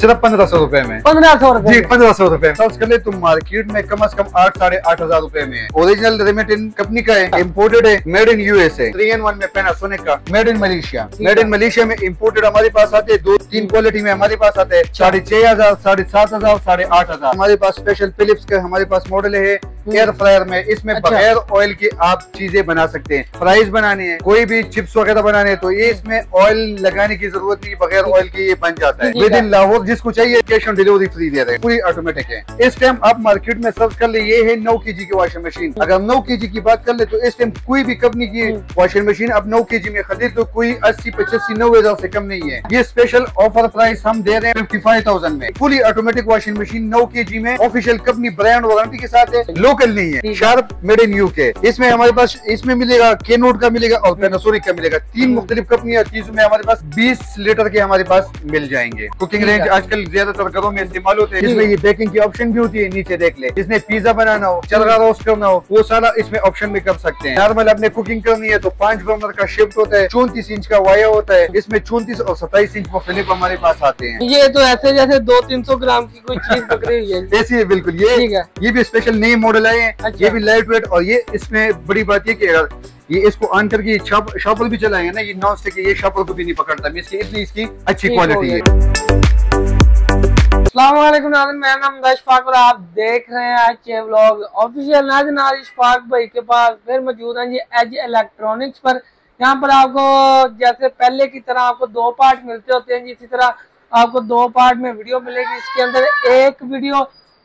सिर्फ 1500 रुपए में। 1500 रुपए जी, 1500 रुपए। सर्च कर ले तुम मार्केट में कम से कम 8-8,500 रुपए में। ओरिजिनल रेमेड इन कंपनी का है, इम्पोर्टेड है, मेड इन USA। 3-in-1 में पैनासोनिक का, made in Malaysia. Made in Malaysia में इम्पोर्टेड हमारे पास आते हैं 2-3 क्वालिटी में हमारे पास आते हैं 6,500, 7,500, 8,500। हमारे पास स्पेशल फिलिप्स का हमारे पास मॉडल है एयर फ्रायर में, इसमें बगैर ऑयल की आप चीजें बना सकते हैं। फ्राइज बनाने हैं, कोई भी चिप्स वगैरह बनाने हैं तो ये इसमें ऑयल लगाने की जरूरत नहीं, बगैर ऑयल के ये बन जाता है। विद इन लाहौर जिसको चाहिए कैश ऑन डिलीवरी फ्री दे रहे हैं, पूरी ऑटोमेटिक है। इस टाइम आप मार्केट में सर्च कर ले, ये है 9 kg की वॉशिंग मशीन। अगर हम 9 kg की बात कर ले तो इस टाइम कोई भी कंपनी की वॉशिंग मशीन आप 9 kg में खरीद तो कोई 80-85-90,000 से कम नहीं है। ये स्पेशल ऑफर प्राइस हम दे रहे हैं 55,000 में। Fully automatic washing machine 9 kg में, ऑफिशियल कंपनी ब्रांड वारंटी के साथ है, लोकल नहीं है, शार्प मेड इन UK। इसमें हमारे पास इसमें मिलेगा केनवुड का मिलेगा और पैनासोनिक का मिलेगा, 3 मुख्तलिफ कंपनियां। तीसों में हमारे पास 20 लीटर के हमारे पास मिल जाएंगे। कुकिंग रेंज आजकल ज्यादातर घरों में इस्तेमाल होते हैं, इसमें ये बेकिंग की ऑप्शन भी होती है, नीचे देख ले। इसमें पिज्जा बनाना हो, चरगा रोस्ट करना हो, वो सारा इसमें ऑप्शन में कर सकते हैं। नॉर्मल अपने कुकिंग करनी है तो 5 बर्नर का शिफ्ट होता है, 34 इंच का वाया होता है, इसमें 34 और 27 इंच मुख्तलिफ हमारे पास आते हैं। ये तो ऐसे जैसे 200-300 ग्राम की कोई चीज पकड़ी हुई है, ऐसी बिल्कुल। ये भी स्पेशल नई मॉडल आए हैं। अच्छा। ये भी लाइट वेट, और ये इसमें बड़ी बात ये कि ये इसको ऑन करके शॉपर भी चलाएंगे ना, ये नॉन स्टिक, ये शॉपर को भी नहीं पकड़ता, इसलिए इसकी अच्छी क्वालिटी है। अस्सलामुअलैकुम नाज़रीन, मेरा नाम इशफाक और आप देख रहे हैं आज के व्लॉग ऑफिशियल। नाज़रीन आज इशफाक भाई के पास फिर मौजूद है जी एज इलेक्ट्रॉनिक्स पर। यहाँ पर आपको जैसे पहले की तरह आपको 2 पार्ट मिलते होते हैं जी, इसी तरह आपको 2 पार्ट में वीडियो मिलेगी। इसके अंदर एक वीडियो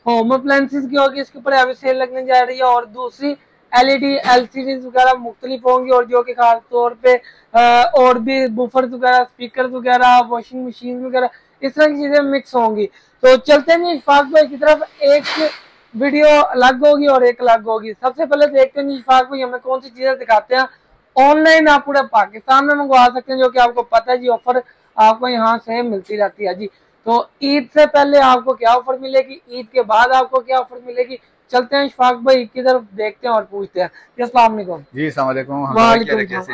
होम अप्लायंसेस की होगी, इसके ऊपर अभी सेल लगने जा रही है, और दूसरी LED LCDs वगैरह मुख्तलिफ होंगी, और जो कि खास तौर पे और भी बूफर्स वगैरह, स्पीकर वगैरह, वॉशिंग मशीन वगैरह, इस तरह की चीजें मिक्स होंगी। तो चलते हैं इशफाक भाई की तरफ, एक वीडियो अलग होगी और एक अलग होगी। सबसे पहले देखते हैं इशफाक भाई हमें कौन सी चीजें दिखाते हैं ऑनलाइन आप पूरे पाकिस्तान में मंगवा सकते हैं, जो कि आपको पता है जी ऑफर आपको यहाँ से मिलती रहती है जी। तो ईद से पहले आपको क्या ऑफर मिलेगी, ईद के बाद आपको क्या ऑफर मिलेगी, चलते हैं इशफाक भाई की तरफ, देखते हैं और पूछते हैं। जी अस्सलाम वालेकुम।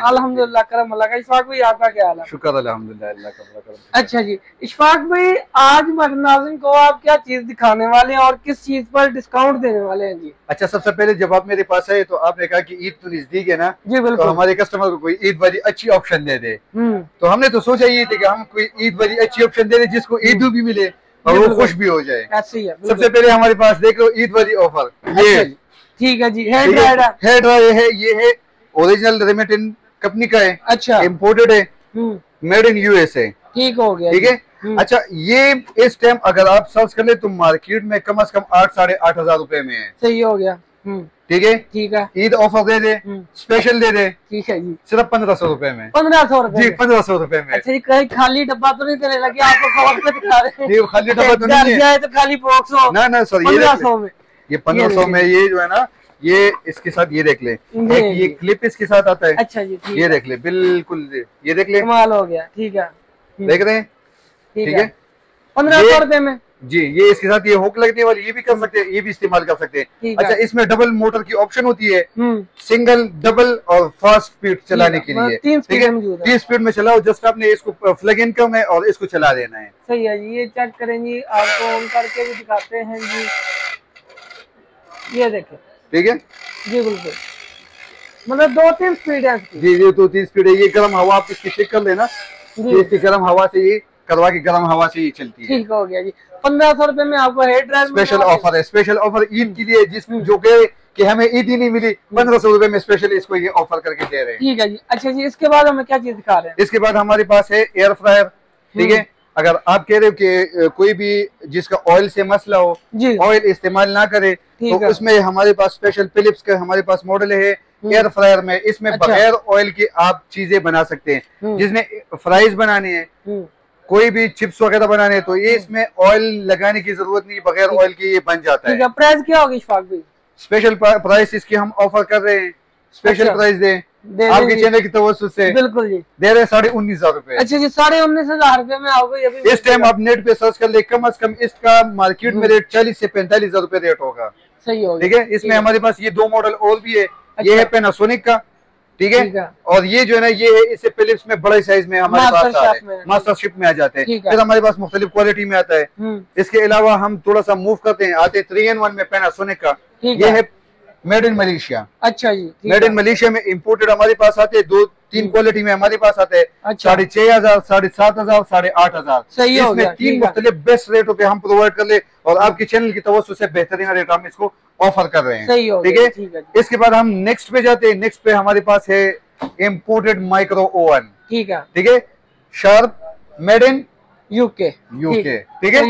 अल्हम्दुलिल्लाह करम अल्लाह का। इशफाक भाई आपका क्या हाल है? शुक्र अल्हम्दुलिल्लाह का। अच्छा जी इशफाक भाई, आज नाज़रीन को आप क्या चीज दिखाने वाले हैं और किस चीज पर डिस्काउंट देने वाले हैं जी? अच्छा सबसे पहले जब आप मेरे पास आए तो आपने कहा कि ईद तो नजदीक है ना जी, बिल्कुल, हमारे कस्टमर को कोई ईद वाली अच्छी ऑप्शन दे दे, तो हमने तो सोचा ये था कि हम कोई ईद वाली अच्छी ऑप्शन दे दे जिसको ईद भी मिले और वो खुश भी हो जाए। ऐसी है सबसे पहले हमारे पास देख लो ईद वाली ऑफर। ये ठीक है जी हेयर ड्रायर, हेयर ड्रायर है, ये है ओरिजिनल रेमेड इन कंपनी का है। अच्छा। इम्पोर्टेड है, मेड इन USA। ठीक हो गया, ठीक है। अच्छा ये इस टाइम अगर आप सर्च कर ले तो मार्केट में कम से कम 8-8,500 रुपए में है। सही हो गया, ठीक है, ठीक है। ईद ऑफर दे दे, स्पेशल दे दे, ठीक है जी, सिर्फ 1500 रुपए में। 1500 रुपए जी, 1500 रुपए में। अच्छा कहीं खाली डब्बा तो नहीं देने लगे आपको? दिखा रहे खाली डब्बा तो नहीं है तो खाली बॉक्स हो ना, ना सर 1500 में, ये 1500 में ये जो है ना, ये इसके साथ ये देख ले, ये क्लिप इसके साथ आता है। अच्छा जी ये देख ले, बिल्कुल ये देख ले, कमाल हो गया, ठीक है, देख रहे हैं, ठीक है 1500 रुपए में जी। ये इसके साथ ये हुक लगने वाली, ये भी कर सकते हैं, ये भी इस्तेमाल कर सकते हैं। अच्छा इसमें डबल मोटर की ऑप्शन होती है, सिंगल, डबल और फास्ट स्पीड चलाने के लिए, ठीक है 3 स्पीड में चलाओ। जस्ट आपने इसको प्लग इन करना है और इसको चला देना है। सही है जी, ये चेक करें जी, आपको ऑन करके भी दिखाते हैं जी, ये देखें, ठीक है जी, बिल्कुल, मतलब 2-3 स्पीड है जी, ये 2-3 स्पीड है। ये गर्म हवा आप इसकी चेक कर लेना, इसकी गर्म हवा से ये करवा की गर्म हवा से ही चलती है। ठीक हो गया जी, 1500 रुपए में आपको हेयर ड्रायर स्पेशल ऑफर है, स्पेशल ऑफर ईद के लिए, जिसमें जो कि हमें ईद ही नहीं मिली, 1500 रुपए में स्पेशल इसको ये ऑफर करके दे रहे हैं। ठीक है जी। अच्छा जी इसके बाद हमें क्या चीज दिखा रहे हैं? इसके बाद हमारे पास है एयर फ्रायर, ठीक है। अगर आप कह रहे हो कि कोई भी जिसका ऑयल से मसला हो, ऑयल इस्तेमाल ना करे, तो उसमें हमारे पास स्पेशल फिलिप्स का हमारे पास मॉडल है एयर फ्रायर में, इसमें बगैर ऑयल के आप चीजें बना सकते हैं। जिसमें फ्राइज बनाने हैं, कोई भी चिप्स वगैरह बनाने तो ये इसमें ऑयल लगाने की जरूरत नहीं, बगैर ऑयल के ये बन जाता है। प्राइस क्या होगी इशफाक भाई? स्पेशल प्राइस इसकी हम ऑफर कर रहे हैं, स्पेशल प्राइस दे आपके चैनल की तवज्जुह से, बिल्कुल जी, दे रहे 19,500 रुपए। अच्छा जी 19,500 रुपए में आओगे। इस टाइम आप नेट पे सर्च कर ले, कम से कम इसका मार्केट में रेट 40,000 से 45,000 रुपए रेट होगा। सही होगा, ठीक है। इसमें हमारे पास ये 2 मॉडल और भी है, ये है पैनासोनिक का, ठीक है। और ये जो है ना ये है इससे फिलिप्स में बड़े साइज में हमारे पास आता है, मास्टरशिप में आ जाते हैं। फिर हमारे पास मुख्तलिफ क्वालिटी में आता है। इसके अलावा हम थोड़ा सा मूव करते हैं, आते 3-in-1 में पैनासोनिक का, ये है मेड इन मलेशिया। अच्छा जी, मेड इन मलेशिया में इम्पोर्टेड हमारे पास आते हैं, 2-3 क्वालिटी में हमारे पास आते हैं। अच्छा। 6500, 7500, 8500, सही है। इसमें 3 मुख्तलिफ बेस्ट रेटों पे हम प्रोवाइड कर ले और आपके चैनल की तवज्जो से बेहतरीन रेट हम इसको ऑफर कर रहे हैं, ठीक है। इसके बाद हम नेक्स्ट पे जाते हैं। नेक्स्ट पे हमारे पास है इम्पोर्टेड माइक्रो ओवन, ठीक है, ठीक है, शार्प मेड इन यूके, ठीक है,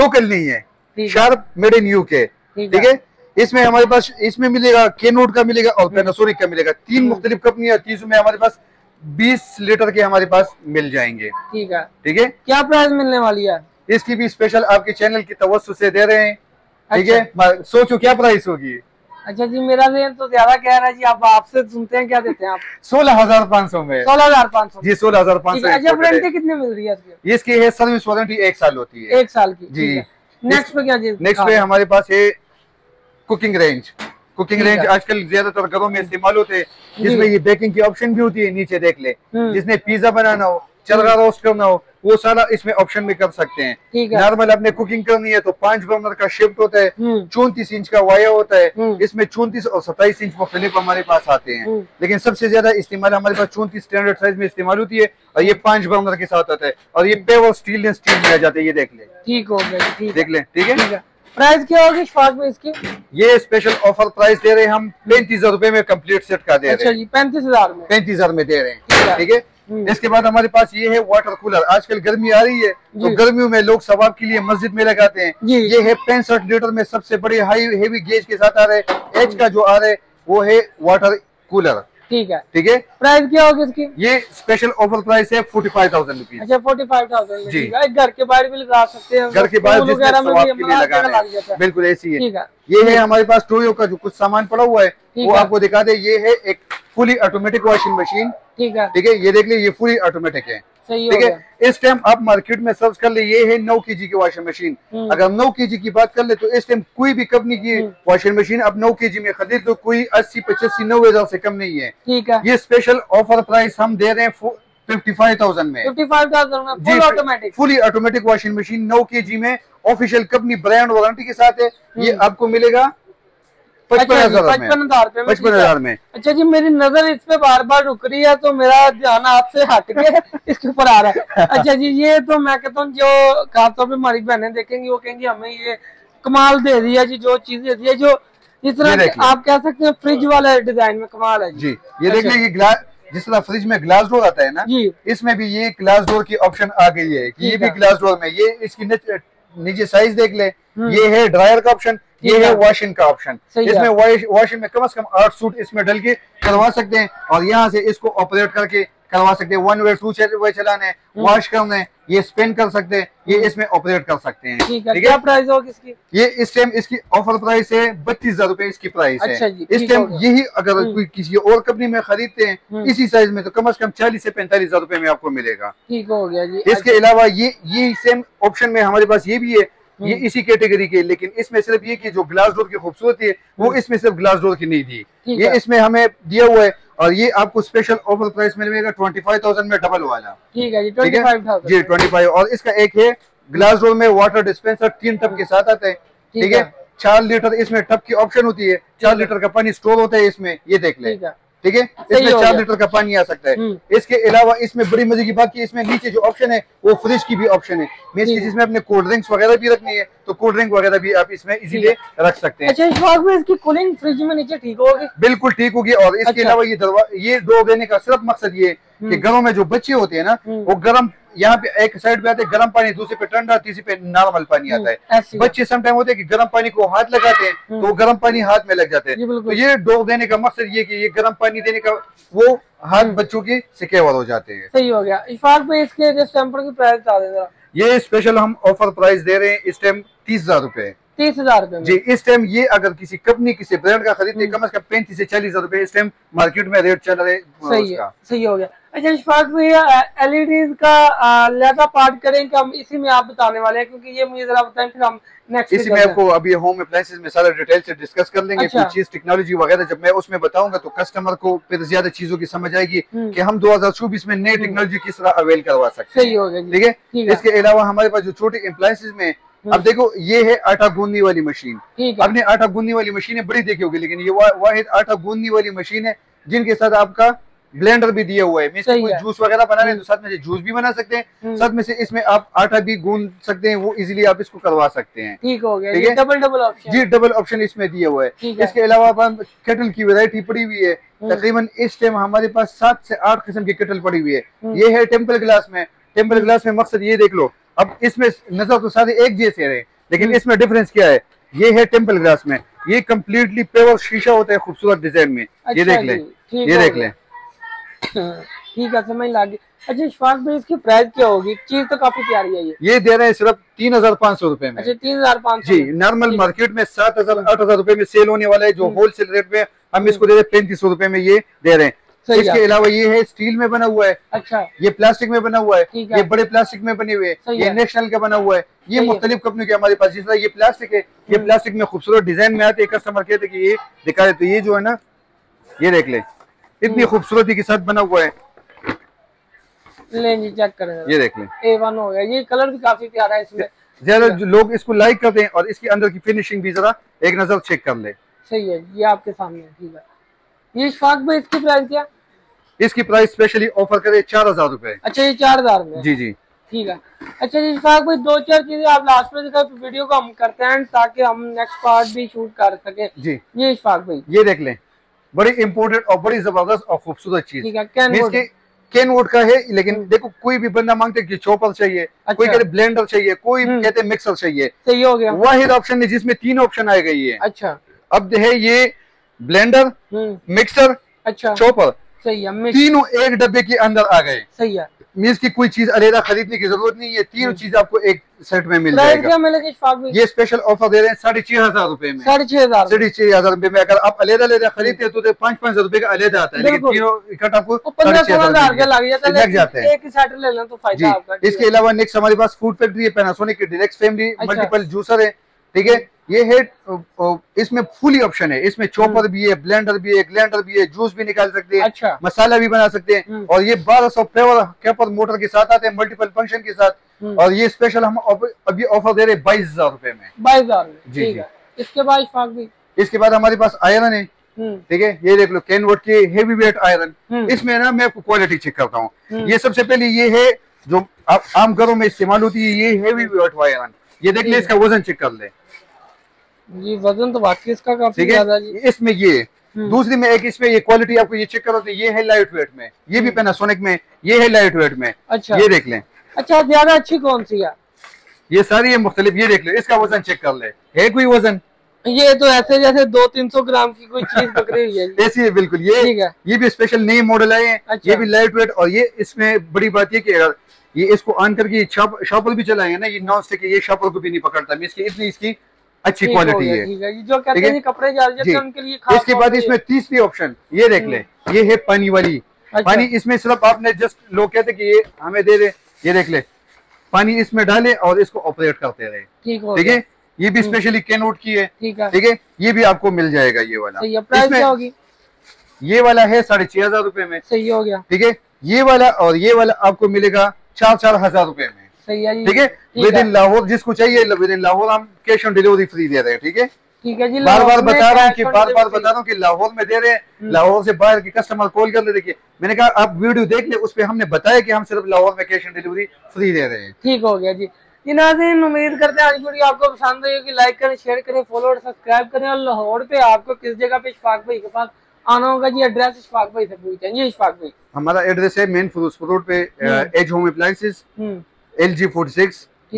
लोकल नहीं है, शार्प मेड इन यूके, ठीक है। इसमें हमारे पास इसमें मिलेगा केनवुड का मिलेगा और पैनासोनिक का मिलेगा, 3 मुख्तलिफ कंपनियां। 30 में हमारे पास 20 लीटर के हमारे पास मिल जाएंगे, ठीक है, ठीक है। क्या प्राइस मिलने वाली है इसकी भी स्पेशल आपके चैनल की तवज्जो से दे रहे हैं, ठीक है। अच्छा। सोचो क्या प्राइस होगी। अच्छा जी, मेरा रेट तो ज्यादा कह रहा है जी, आप आपसे सुनते हैं क्या देते हैं आप। 16500 में, 16500 जी, 16500। अच्छा, वारंटी कितनी मिल रही है इसकी? इसकी है सर्विस वारंटी 1 साल होती है, 1 साल की जी। नेक्स्ट पे क्या? नेक्स्ट पे हमारे पास है कुकिंग रेंज। कुकिंग रेंज आजकल ज्यादातर घरों में इस्तेमाल होते हैं, जिसमें ये बेकिंग की ऑप्शन भी होती है, नीचे देख ले, जिसने पिज्जा बनाना हो, चरगा रोस्ट करना हो, वो सारा इसमें ऑप्शन में कर सकते हैं। नॉर्मल अपने कुकिंग करनी है तो 5 बर्नर का शिफ्ट होता है, 34 इंच का वाया होता है, इसमें 34 और 27 इंच मुख्तलिफ हमारे पास आते हैं, लेकिन सबसे ज्यादा इस्तेमाल हमारे पास 34 स्टैंडर्ड साइज में इस्तेमाल होती है और ये 5 बर्नर के साथ आता है और ये पेवर स्टील में आ जाते हैं, ये देख ले, ठीक हो गया, देख ले, ठीक है। प्राइस क्या होगी इश्फाक में इसकी? ये स्पेशल ऑफर प्राइस दे रहे हैं हम 35,000 रुपए में कंप्लीट सेट का दे रहे हैं। अच्छा जी, 35,000 में, 35,000 में दे रहे हैं, ठीक है। इसके बाद हमारे पास ये है वाटर कूलर। आजकल गर्मी आ रही है तो गर्मियों में लोग सवाब के लिए मस्जिद में लगाते हैं। ये है 65 लीटर में सबसे बड़े हाई हेवी गेज के साथ आ रहे हैं, एज का जो आ रहे हैं वो है वाटर कूलर, ठीक है, ठीक है। प्राइस क्या होगी इसकी? ये स्पेशल ऑफर प्राइस है 45,000 रुपीज। अच्छा, 45,000 जी। घर के बाहर भी लगा सकते हैं, घर के बाहर लगाना, बिल्कुल ऐसी है। ये है हमारे पास टोयो का जो कुछ सामान पड़ा हुआ है वो आपको दिखा दे। ये है एक फुली ऑटोमेटिक वॉशिंग मशीन, ठीक है, ठीक है, ये देख लीजिए, ये फुली ऑटोमेटिक है, ठीक है। इस टाइम आप मार्केट में सर्च कर ले, ये है 9 kg की वॉशिंग मशीन। अगर 9 kg की बात कर ले तो इस टाइम कोई भी कंपनी की वॉशिंग मशीन आप 9 kg में खरीदे तो कोई 80, 85, 90,000 से कम नहीं है, ठीक है। ये स्पेशल ऑफर प्राइस हम दे रहे हैं 55,000 में, 55,000 में automatic fully automatic washing machine 9 kg में, ऑफिशियल कंपनी ब्रांड वारंटी के साथ है। ये आपको मिलेगा 55,000 में। अच्छा जी, मेरी नजर इस पे बार बार रुक रही है तो मेरा ध्यान आपसे हट के इसके ऊपर आ रहा है। अच्छा जी, ये तो मैं कहता हूँ जो खासतौर पे हमारी बहनें देखेंगी वो कहेंगी हमें ये कमाल दे रही है जी, जो चीज दे रही है, जो इस तरह आप कह सकते हैं फ्रिज वाला डिजाइन में कमाल है जी। ये देखिए, ग्लास जिस तरह फ्रिज में ग्लास डोर आता है ना, इसमें भी ये ग्लास डोर की ऑप्शन आ गई है कि ये भी ग्लास डोर में। ये इसकी नीचे साइज देख ले, ये है ड्रायर का ऑप्शन, ये है वॉशिंग का ऑप्शन। इसमें वॉशिंग में कम से कम 8 सूट इसमें डल के करवा सकते हैं और यहाँ से इसको ऑपरेट करके करवा सकते हैं। 1-way, 2-way चलाने, वॉश करने, ये स्पिन कर सकते हैं, ये इसमें ऑपरेट कर सकते हैं, ठीक है। क्या प्राइस होगी इसकी? ये इस टाइम इसकी ऑफर प्राइस है 32,000 रुपए इसकी प्राइस है इस टाइम। यही अगर कोई किसी और कंपनी में खरीदते हैं इसी साइज में तो कम से कम 40,000 से 45,000 रुपए में आपको मिलेगा, ठीक हो गया जी। इसके अलावा ये सेम ऑप्शन में हमारे पास ये भी है, ये इसी कैटेगरी के, लेकिन इसमें सिर्फ ये कि जो ग्लास डोर की खूबसूरती है वो इसमें सिर्फ ग्लास डोर की नहीं दी, ये इसमें हमें दिया हुआ है। और ये आपको स्पेशल ऑफर प्राइस मिलेगा 25,000 में, डबल वाला, ठीक है जी, 25,000 जी, 25। और इसका एक है ग्लास डोर में वाटर डिस्पेंसर 3 टब के साथ आता है, ठीक है। 4 लीटर इसमें टब की ऑप्शन होती है, 4 लीटर का पानी स्टोर होता है इसमें, ये देख ले, ठीक है। इसमें 4 लीटर का पानी आ सकता है। इसके अलावा इसमें बड़ी मजे की बात की, इसमें नीचे जो ऑप्शन है वो फ्रिज की भी ऑप्शन है, मींस कि जिसमें अपने कोल्ड ड्रिंक्स वगैरह भी रखनी है तो कोल्ड ड्रिंक वगैरह भी आप इसमें इजीली रख सकते हैं। अच्छा, इस भाग में इसकी कूलिंग फ्रिज में नीचे ठीक होगी, बिल्कुल ठीक होगी। और इसके अलावा ये डोर देने का सिर्फ मकसद ये है कि घरों में जो बच्चे होते हैं ना वो गर्म, यहाँ पे एक साइड पे आते हैं गर्म पानी, दूसरे पे ठंडा, तीसरे पे नॉर्मल पानी आता है। बच्चे समटाइम होते हैं कि गर्म पानी को हाथ लगाते हैं तो गर्म पानी हाथ में लग जाते हैं, तो ये डोर देने का मकसद ये कि ये गर्म पानी देने का वो हाथ बच्चों के सिक्योर हो जाते हैं, सही हो गया। इश्फाक भाई, इसके जो सैंपल की प्राइस, ये स्पेशल हम ऑफर प्राइस दे रहे हैं इस टाइम 30,000 रुपए, 30,000 जी। इस टाइम ये अगर किसी कंपनी किसी ब्रांड का खरीदते कम से कम 35 से 40,000 रूपए इस टाइम मार्केट में रेट चल रहे। सही हो गया। अच्छा इशफाक भैया, एलईडी का लैदा पार्ट करें कि हम इसी में आप बताने वाले हैं, क्योंकि ये मुझे जरा बताएं फिर हम नेक्स्ट इसी में आपको अभी होम अप्लायंसेस में सारा डिटेल से डिस्कस कर लेंगे। कुछ चीज टेक्नोलॉजी वगैरह जब मैं उसमें बताऊंगा तो कस्टमर को फिर ज्यादा चीजों की समझ आएगी कि हम 2024 में नई टेक्नोलॉजी किस तरह अवेल करवा सकते हैं। सही हो गया, ठीक है। इसके अलावा हमारे पास जो छोटे अप्लायंसेस में अब देखो ये है आटा गूंदने वाली मशीन। आपने आटा गूंदने वाली मशीनें बड़ी देखी होगी, लेकिन ये वाहिद आटा गूंदने वाली मशीन है जिनके साथ आपका ब्लेंडर भी दिया हुआ है। कोई जूस वगैरह बना रहे हैं तो साथ में से जूस भी बना सकते हैं, साथ में से इसमें आप आटा भी गूंद सकते हैं, वो इजीली आप इसको करवा सकते हैं। ठीक हो गया, ठीक है। डबल ऑप्शन जी, डबल ऑप्शन इसमें दिया हुआ है। इसके अलावा केटल की वैरायटी पड़ी हुई है। तकरीबन इस टाइम हमारे पास 7 से 8 किस्म की केटल पड़ी हुई है। ये है टेम्पर ग्लास में। टेम्पर ग्लास में मकसद ये देख लो, अब इसमें नजर तो सारे एक जैसे रहे, लेकिन इसमें डिफरेंस क्या है। ये है टेम्पल ग्लास में, ये कम्प्लीटली पेवर शीशा होता है खूबसूरत डिजाइन में। अच्छा ये देख लें, ये देख लें, ठीक है, समझ लग गई। अच्छा इशफाक भाई, इसकी प्राइस क्या होगी? चीज तो काफी प्यारी है। ये दे रहे हैं सिर्फ 3,500 रूपए में। अच्छा 3,500 जी। नॉर्मल मार्केट में 7,000 8,000 रूपये में सेल होने वाला है, जो होलसेल रेट में हम इसको दे रहे हैं 3,500 रूपये में ये दे रहे हैं। इसके अलावा ये है स्टील में बना हुआ है। अच्छा ये प्लास्टिक में बना हुआ है, ये बड़े प्लास्टिक में बने हुए हैं, ये नेशनल का बना हुआ है, ये मुख्तलिफ कंपनियों के हमारे पास। जिस तरह ये प्लास्टिक है, ये प्लास्टिक में खूबसूरत डिजाइन में आते हैं। कस्टमर कहते हैं कि ये दिखा रहे, तो ये जो है ना, ये देख ले, इतनी खूबसूरती के साथ बना हुआ है। चेक करें, ये देख ले, A1 हो गया। ये कलर भी काफी प्यारा है, इसमें ज्यादा लोग इसको लाइक करते हैं। और इसके अंदर की फिनिशिंग भी जरा एक नजर चेक कर ले। सही है, ये आपके सामने। ठीक है, ये इशफाक भाई, इसकी प्राइस क्या? इसकी प्राइस स्पेशली ऑफर करे 4,000 रूपए। अच्छा ये 4,000 में? जी जी, ठीक है। अच्छा जी इशफाक भाई, 2-4 चीजें आप लास्ट में दिखा, वीडियो को हम करते हैं ताकि हम नेक्स्ट पार्ट भी शूट कर सके जी। ये इशफाक भाई, ये देख लें, बड़ी इम्पोर्टेंट और बड़ी जबरदस्त और खूबसूरत चीज। ठीक है, कैनवुड। कैनवुड का है, लेकिन देखो कोई भी बंदा मांगते कि चॉपर चाहिए, कोई कहते ब्लेंडर चाहिए, कोई कहते मिक्सर चाहिए। सही हो गया। वाहिद ऑप्शन है जिसमें 3 ऑप्शन आए गई है। अच्छा, अब है ये ब्लेंडर, मिक्सर, अच्छा चॉपर। सही है, तीनों एक डब्बे के अंदर आ गए। सही है, मींस की कोई चीज अलग खरीदने की जरूरत नहीं है, तीनों चीज आपको एक सेट में मिल जाएगा। ये स्पेशल ऑफर दे रहे हैं 6,500 रूपये में। 6,500 रूपये में अगर आप अलग अलग खरीदते हैं तो 500 रूपये का अलग आता है, लेकिन तीनों इकट्ठा आपको 15-16 लग जाते हैं। इसके अलावा नेक्स्ट हमारे पास फूड फैक्ट्री है, पैनासोनिक की डायरेक्ट फैमिली मल्टीपल जूसर है। ठीक है, ये है, इसमें फुली ऑप्शन है। इसमें चॉपर भी है, ब्लेंडर भी है, ग्लैंडर भी है, जूस भी निकाल सकते हैं। अच्छा, मसाला भी बना सकते हैं। और ये 1200 पावर कैपर मोटर के साथ आते हैं, मल्टीपल फंक्शन के साथ। और ये स्पेशल हम अभी ऑफर दे रहे हैं 22,000 रूपये में। 22,000 जी। इसके बाद हमारे पास आयरन है। ठीक है, ये देख लो, कैनवुड के हेवी वेट आयरन। इसमें ना मैं आपको क्वालिटी चेक करता हूँ। ये सबसे पहले ये है जो आम घरों में इस्तेमाल होती है, ये हेवी वेट आयरन। ये देख ले, इसका वजन चेक कर ले जी, वजन तो वाकई इसका काफी ज्यादा जी। इसमें ये दूसरी में एक, इसमें ये क्वालिटी आपको ये चेक करो तो ये है लाइट वेट में। ये भी पैनासोनिक में, ये है लाइट वेट में। अच्छा ये देख लें। अच्छा ज्यादा अच्छी कौन सी है? ये सारी है मुख्तलिफ। ये देख लो, इसका वजन चेक कर ले, है कोई वजन? ये तो ऐसे जैसे 200-300 ग्राम की कोई चीज पकड़ी हुई है, ऐसी है बिल्कुल। ये भी स्पेशल नए मॉडल आए हैं, ये भी लाइट वेट। और ये इसमें बड़ी बात ये की ये इसको ऑन करके शॉपर भी चलाएंगे ना, ये नॉन स्टिक, ये शॉपर को भी नहीं पकड़ता। इतनी इसकी अच्छी क्वालिटी है, जो कहते हैं कपड़े उनके लिए खास। इसके बाद इसमें 30वीं ऑप्शन, ये देख ले, ये है पानी वाली। अच्छा। पानी इसमें सिर्फ आपने जस्ट, लोग कहते कि ये हमें दे दे, ये देख ले, पानी इसमें डाले और इसको ऑपरेट करते रहे। ठीक है, ये भी स्पेशली कैनवुड की है। ठीक है, ये भी आपको मिल जाएगा। ये वाला प्राइस क्या होगी? ये वाला है 6,500 रूपये में। सही हो गया। ठीक है, ये वाला और ये वाला आपको मिलेगा 4,000 रूपये में। ठीक है, विद इन लाहौर, जिसको चाहिए विद इन लाहौर हम कैश ऑन डिलीवरी फ्री दे रहे हैं। ठीक है, ठीक है जी। बार बार बता रहा हूँ कि लाहौर में दे रहे हैं। लाहौर से बाहर के कस्टमर कॉल कर ले, देखिए मैंने कहा आप वीडियो देख ले, उस पर हमने बताया कि हम सिर्फ लाहौर में कैश ऑन डिलीवरी फ्री दे रहे हैं। ठीक हो गया जी। नाज़रीन, उम्मीद करते हैं आज वीडियो आपको पसंद आई होगी। लाइक करें, शेयर करें, फॉलो और सब्सक्राइब करें। और लाहौर पे आपको किस जगह पे इशफाक भाई के पास आना होगा जी? एड्रेस इशफाक भाई से पूछते हैं जी। इशफाक भाई, हमारा एड्रेस है मेन फिरोजपुर रोड पे, as home appliances, LG 46,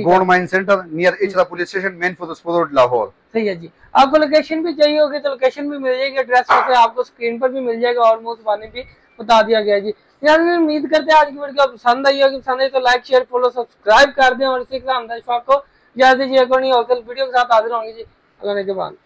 gold mine centre, near Ichhra police station, main Firozpur road, Lahore. सही है जी। आपको लोकेशन भी चाहिए होगी तो लोकेशन भी मिल जाएगी, एड्रेस आपको स्क्रीन पर भी मिल जाएगा और मुंह सुबानी भी बता दिया गया जी। यार उम्मीद करते हैं आज की वीडियो पसंद आई होगी। पसंद आई तो लाइक, शेयर, फॉलो, सब्सक्राइब कर दें। और इसी के साथ इशफाक को जैसे जी एक और नहीं होटल वीडियो के साथ हाजिर होंगे जी। अल्लाह के बाद।